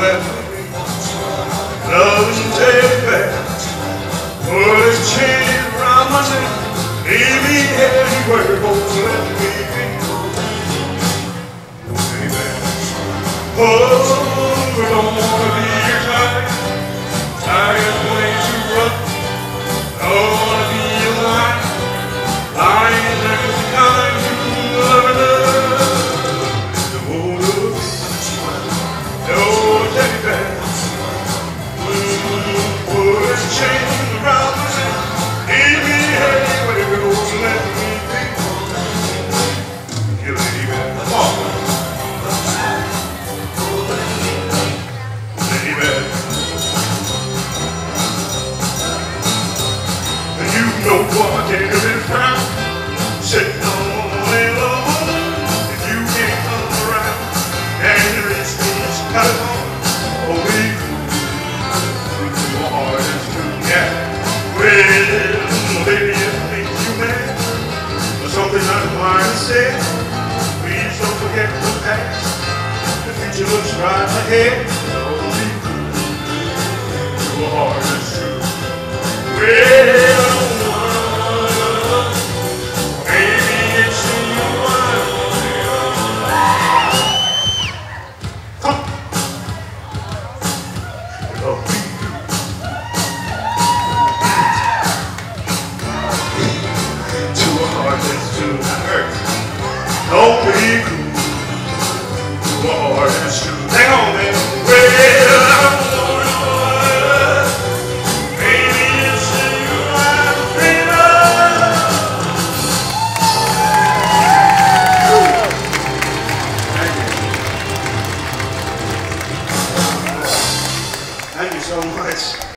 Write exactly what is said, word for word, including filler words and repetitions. remember. Love should take back. Pull his chain round my neck. Leave me anywhere, won't let me be. Baby, oh, we don't wanna be your type. I am way too rough. Don't wanna be your life. I ain't never the kind you love and love. The whole of it. No, take back. Chain around the city, leave me anywhere, don't let me be. You leave it, come on. Leave it. You know what I can't have been proud. Sitting all alone. If you can't come around, and your instincts cut it off. Oh, leave it. Your heart is too. Well, baby, it makes you mad. There's something I might say. Please don't forget the past. The future looks right ahead. Don't be cruel. Your heart is true. Well, oh, baby, it's in your mind. Come. Love me. Don't be cool. Your heart is true. Hang on, man. Well, I'm going. Baby, it's in your mind. Thank you. Thank you so much.